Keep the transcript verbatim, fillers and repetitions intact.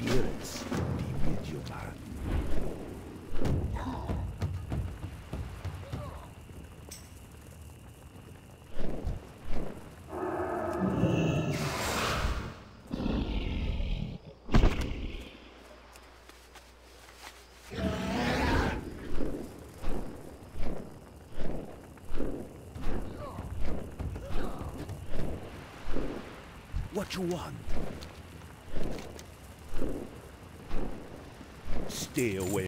spirits be with you, man. What you want? Stay away.